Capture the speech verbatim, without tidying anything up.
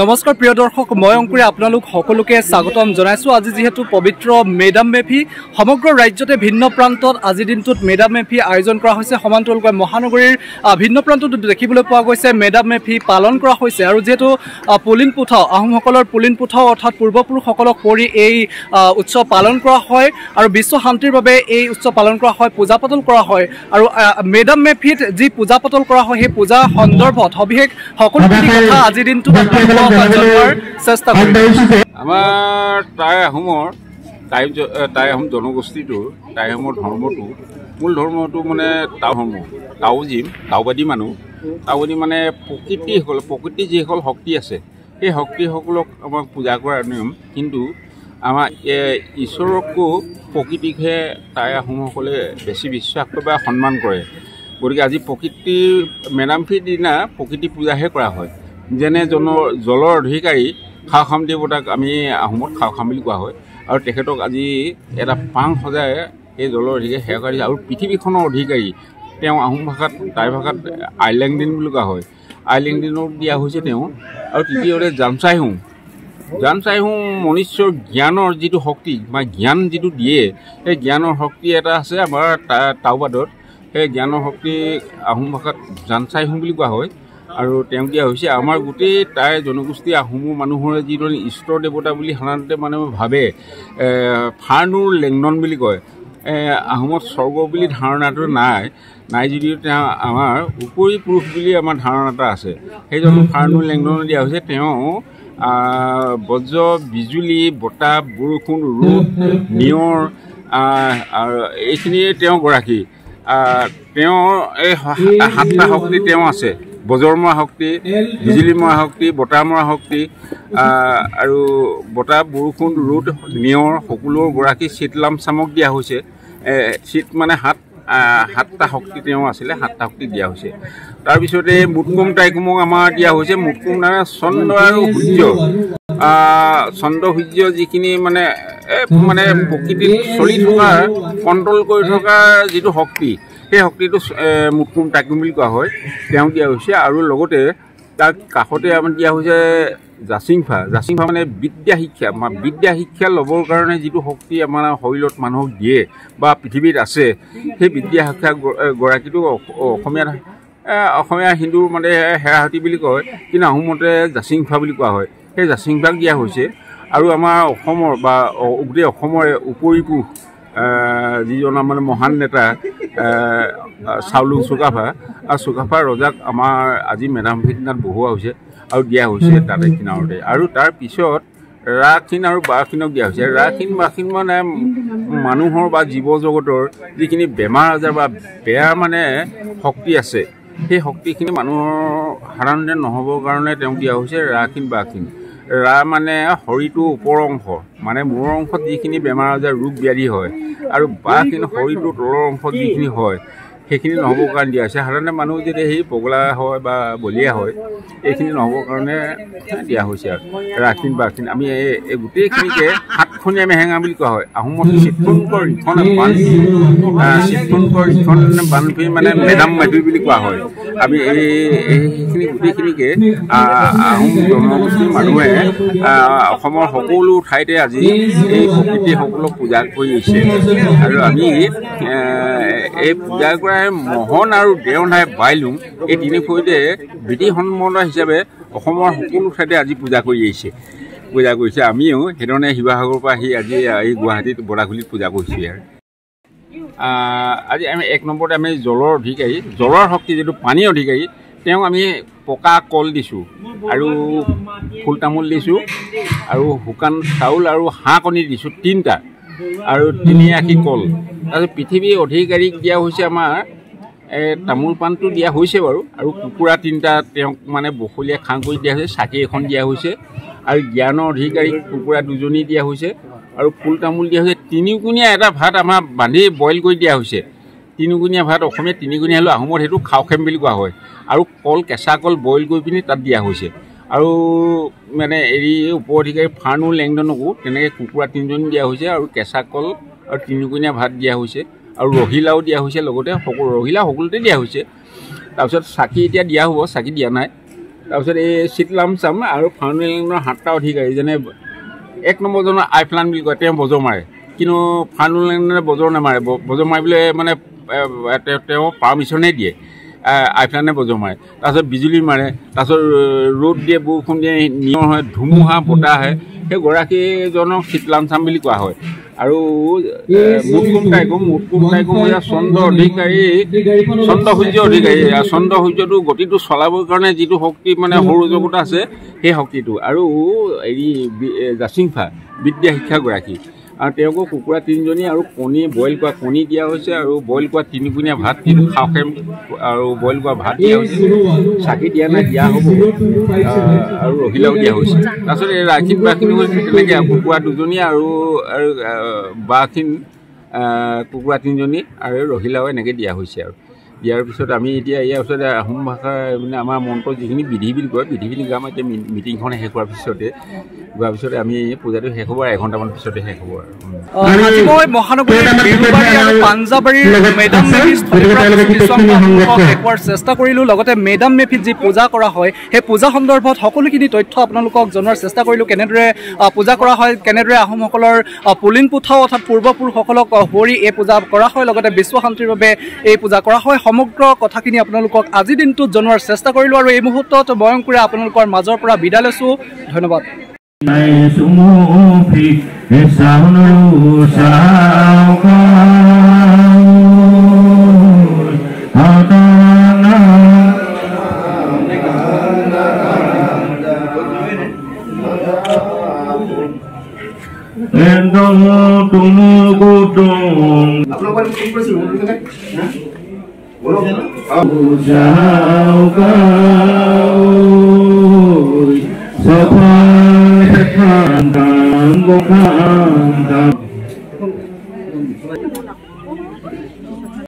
নমস্কাৰ প্ৰিয় দৰ্শক, মই অংকুৰে আপোনালোক সকলোকে স্বাগতম জনাইছো। আজি যেহেতু পবিত্ৰ মেডাম মেফি সমগ্ৰ ৰাজ্যতে ভিন্ন প্ৰান্তত আজিৰ দিনটোত মেডাম মেফি আয়োজন কৰা হৈছে। সমান্তৰালকৈ মহানগৰীৰ ভিন্ন প্ৰান্তত দেখিবলৈ পোৱা গৈছে মেডাম মেফি পালন কৰা হৈছে। আৰু যেহেতু পুলিন পুঠাও, আহোমসকলৰ পুলিন পুঠাও অৰ্থাৎ পূৰ্বপুৰুষসকলক পৰি এই উৎসৱ পালন কৰা হয় আৰু বিশ্ব শান্তিৰ বাবে এই উৎসৱ পালন কৰা হয়, পূজা পাতল কৰা হয়। আৰু মেডাম মেফিত যি পূজা পাতল কৰা হয় সেই পূজা সন্দৰ্ভত সবিশেষ সকলো কথা আজিৰ দিনটোত চেষ্টা কৰিছে। আমাৰ টাই আহোমৰ টাই টাই আহোম জনগোষ্ঠীটোৰ টাই আহোমৰ ধৰ্মটো মূল ধৰ্মটো মানে টাও ধৰ্ম, টাওজিম টাওবাদী মানুহ। টাওবাদী মানে প্ৰকৃতিসকল, প্ৰকৃতিৰ যিসকল শক্তি আছে সেই শক্তিসকলক আমাক পূজা কৰাৰ নিয়ম। কিন্তু আমাৰ ঈশ্বৰকো প্ৰকৃতিকহে টাই আহোমসকলে বেছি বিশ্বাস কৰে বা সন্মান কৰে। গতিকে আজি প্ৰকৃতিৰ মেডামফিৰ দিনা প্ৰকৃতি পূজাহে কৰা হয়। যেনে জন জলৰ অধিকাৰী খাও খাম দেৱতাক আমি আহোমত খাও খাম বুলি কোৱা হয় আৰু তেখেতক আজি এটা পাং সজাই এই জলৰ অধিকাৰী সেৱা কৰিছে। আৰু পৃথিৱীখনৰ অধিকাৰী তেওঁ আহোম ভাষাত টাই ভাষাত আইলেংদিন বুলি কোৱা হয়, আইলেংদিনত দিয়া হৈছে তেওঁ। আৰু তৃতীয়তে জামচাইহোম, জামচাইহোম মনুষ্যৰ জ্ঞানৰ যিটো শক্তি বা জ্ঞান যিটো দিয়ে সেই জ্ঞানৰ শক্তি এটা আছে আমাৰ টাওবাদত। সেই জ্ঞানৰ শক্তি আহোম ভাষাত জামচাইহোম বুলি কোৱা হয় আৰু তেওঁক দিয়া হৈছে। আমাৰ গোটেই টাই জনগোষ্ঠী আহোমৰ মানুহৰ যিধৰণে ইষ্ট দেৱতা বুলি সাধাৰণতে মানুহে ভাবে, ফাৰ্নুৰ লেংনন বুলি কয়। আহোমত স্বৰ্গ বুলি ধাৰণাটো নাই, নাই যদিও তেওঁ আমাৰ উপৰি পুৰুষ বুলি আমাৰ ধাৰণা এটা আছে। সেইজন ফাৰ্নুৰ লেংনন দিয়া হৈছে। তেওঁ বজ্ৰ, বিজুলী, বতাহ, বৰষুণ, ৰ'দ, নিয়ৰ এইখিনিয়ে তেওঁ গৰাকী। তেওঁৰ এই সাতটা শক্তি তেওঁ আছে, বজৰমৰা শক্তি, বিজুলীমৰা শক্তি, বতাহমৰা শক্তি আৰু বতাহ, বৰষুণ, ৰ'দ, নিয়ৰ সকলোৰ গৰাকী চিতলাম চামক দিয়া হৈছে। চিত মানে হাত, সাতটা শক্তি তেওঁ আছিলে, সাতটা শক্তি দিয়া হৈছে। তাৰপিছতে মুটকুম টাইকুমক আমাৰ দিয়া হৈছে। মুটকুম মানে চন্দ্ৰ আৰু সূৰ্য, চন্দ্ৰ সূৰ্য যিখিনি মানে মানে প্ৰকৃতিত চলি থকাৰ কণ্ট্ৰল কৰি থকাৰ যিটো শক্তি, সেই শক্তিটো মুটকুম টাইকুম বুলি কোৱা হয়, তেওঁ দিয়া হৈছে। আৰু লগতে তাক কাষতে আমাৰ দিয়া হৈছে জাচিংফা। জাচিংফা মানে বিদ্যা শিক্ষা, বিদ্যা শিক্ষা ল'বৰ কাৰণে যিটো শক্তি আমাৰ শৰীৰত মানুহক দিয়ে বা পৃথিৱীত আছে, সেই বিদ্যা শিক্ষা গৰাকীটো অসমীয়াত অসমীয়া হিন্দুৰ মানে হেৰাহতি বুলি কয়, কিন্তু আহোমতে জাচিংফা বুলি কোৱা হয়। সেই জাচিংফাক দিয়া হৈছে। আৰু আমাৰ অসমৰ বা গোটেই অসমৰে উপৰি পুৰুষ যিজন মানে মহান নেতা চাউলুং চুকাফা, আৰু চুকাফা ৰজাক আমাৰ আজি মেডামফিৰ দিনাত বহুৱা হৈছে আৰু দিয়া হৈছে তাতে কিনাৰতে। আৰু তাৰপিছত ৰাখিন আৰু বাখিনক দিয়া হৈছে। ৰাখিন বাখিন মানে মানুহৰ বা জীৱ জগতৰ যিখিনি বেমাৰ আজাৰ বা বেয়া মানে শক্তি আছে, সেই শক্তিখিনি মানুহৰ সাধাৰণতে নহ'বৰ কাৰণে তেওঁক দিয়া হৈছে ৰাখিন বাখিন। ৰা মানে শৰীৰটো ওপৰ অংশ, মানে মূৰৰ অংশত যিখিনি বেমাৰ আজাৰ ৰোগ ব্যাধি হয়, আৰু বাঘখিনি শৰীৰটো তলৰ অংশত যিখিনি হয় সেইখিনি নহ'বৰ কাৰণে দিয়া হৈছে। সাধাৰণতে মানুহ যেতিয়া সেই পগলা হয় বা বলিয়া হয় এইখিনি নহ'বৰ কাৰণে দিয়া হৈছে। আৰু ৰাখিন বাঘখিনি আমি এই গোটেইখিনিকে সাতখনীয়া মেহেঙা বুলি কোৱা হয়। আহোমত চিত্তনকৰ ইখন বান, চিত্তনকৰ ইখন বানফি মানে মেডাম মেফি বুলি কোৱা হয়। আমি এই এইখিনি গোটেইখিনিকে আহোম জনগোষ্ঠীৰ মানুহে অসমৰ সকলো ঠাইতে আজি এই প্ৰকৃতিসকলক পূজা কৰি আহিছে। আৰু আমি এই পূজা কৰাই মহন আৰু দেওনাই বাইলুং এই তিনিখনতে বিধি সন্মত হিচাপে অসমৰ সকলো ঠাইতে আজি পূজা কৰি আহিছে, পূজা কৰিছে। আমিও সেইধৰণে শিৱসাগৰৰ পৰা আহি আজি এই গুৱাহাটীত বৰাগুলিত পূজা কৰিছোঁ। আৰু আজি আমি এক নম্বৰতে আমি জলৰ অধিকাৰী, জলৰ শক্তি যিটো পানীৰ অধিকাৰী, তেওঁক আমি পকা কল দিছোঁ আৰু ফুল তামোল দিছোঁ আৰু শুকান চাউল আৰু হাঁহ কণী দিছোঁ তিনিটা আৰু তিনি আশী কল। তাৰপিছত পৃথিৱীৰ অধিকাৰীক দিয়া হৈছে আমাৰ তামোল পাণটো দিয়া হৈছে বাৰু, আৰু কুকুৰা তিনিটা তেওঁক মানে বখলীয়া খাং কৰি দিয়া হৈছে, চাকি এখন দিয়া হৈছে। আৰু জ্ঞানৰ অধিকাৰীক কুকুৰা দুজনী দিয়া হৈছে আৰু ফুল তামোল দিয়া হৈছে। তিনিকুণীয়া এটা ভাত আমাৰ বান্ধি বইল কৰি দিয়া হৈছে। তিনিকুণীয়া ভাত অসমীয়া তিনিকুণীয়া হ'লেও আহোমত সেইটো খাও খেম বুলি কোৱা হয়। আৰু কল, কেঁচা কল বইল কৰি পিনি তাত দিয়া হৈছে। আৰু মানে এৰি উপ অধিকাৰী ফাৰ্ণু লেংডনকো তেনেকৈ কুকুৰা তিনিজনী দিয়া হৈছে আৰু কেঁচা কল আৰু তিনিকুণীয়া ভাত দিয়া হৈছে। আৰু ৰহিলাও দিয়া হৈছে লগতে সকলো ৰহিলা সকলোতে দিয়া হৈছে তাৰপিছত সাকি এতিয়া দিয়া হ'ব সাকি দিয়া নাই তাৰপিছত এই শীতলাম চাম আৰু ফাউণ্ডেলিঙৰ সাতটা অধিকাৰী যেনে এক নম্বৰজনৰ আইফ্লান বুলি কয় তেওঁ বজৰ মাৰে কিন্তু ফাউণ্ডেলিঙে বজৰ নামাৰে বজৰ মাৰিবলৈ মানে তেওঁ পাৰ্মিশ্যনেই দিয়ে আইফ্লানে বজৰ মাৰে তাৰপিছত বিজুলী মাৰে তাৰপিছত ৰ'দ দিয়ে বৰষুণ দিয়ে নিয়ৰ হয় ধুমুহা বতাহ হয় সেই গৰাকীজনক শীতলাম চাম বুলি কোৱা হয় আৰু মুটকুম টাইকুম মুটকুম টাইকুম এয়া চন্দ্ৰ অধিকাৰী চন্দ্ৰ সূৰ্য অধিকাৰী চন্দ্ৰ সূৰ্যটো গতিটো চলাবৰ কাৰণে যিটো শক্তি মানে সৌৰ জগত আছে সেই শক্তিটো আৰু হেৰি জাচিংফা বিদ্যা শিক্ষাগৰাকী আৰু তেওঁকো কুকুৰা তিনিজনী আৰু কণী বইল কৰা কণী দিয়া হৈছে আৰু বইল কৰা তিনিকুণীয়া ভাত কিন্তু খাওঁকে আৰু বইল কৰা ভাত দিয়া হৈছে চাকি দিয়া নাই দিয়া হ'ব আৰু ৰহিলাও দিয়া হৈছে তাৰপিছত এই ৰাখি বাখিনি তেনেকৈ কুকুৰা দুজনী আৰু বাখিনি কুকুৰা তিনিজনী আৰু ৰহিলাও এনেকৈ দিয়া হৈছে আৰু দিয়াৰ পিছত আমি এতিয়া ইয়াৰ ওচৰত আহোম ভাষা মানে আমাৰ মন্ত্ৰ যিখিনি বিধি বুলি কয় বিধি বুলি কয় আমাৰ এতিয়া মিটিংখন শেষ হোৱাৰ পিছতে হোৱাৰ পিছতে আমি পূজাটো শেষ হ'ব আৰু এঘণ্টামান পিছতে শেষ হ'ব আৰু মই মহানগৰীৰ পাঞ্জাবাৰীৰ মেডাম মেফিত দেখুৱাৰ চেষ্টা কৰিলোঁ লগতে মেডাম মেফিত যি পূজা কৰা হয় সেই পূজা সন্দৰ্ভত সকলোখিনি তথ্য আপোনালোকক জনোৱাৰ চেষ্টা কৰিলোঁ কেনেদৰে পূজা কৰা হয় কেনেদৰে আহোমসকলৰ পুলিন পুথা অৰ্থাৎ পূৰ্বপুৰুষসকলক সোঁৱৰি এই পূজা কৰা হয় লগতে বিশ্ব শান্তিৰ বাবে এই পূজা কৰা হয় সমগ্ৰ কথাখিনি আপোনালোকক আজিৰ দিনটোত জনোৱাৰ চেষ্টা কৰিলোঁ আৰু এই মুহূৰ্তত ময়ংকুৰে আপোনালোকৰ মাজৰ পৰা বিদায় লৈছোঁ ধন্যবাদ Hãy subscribe cho kênh Ghiền Mì Gõ Để không bỏ lỡ những video hấp dẫn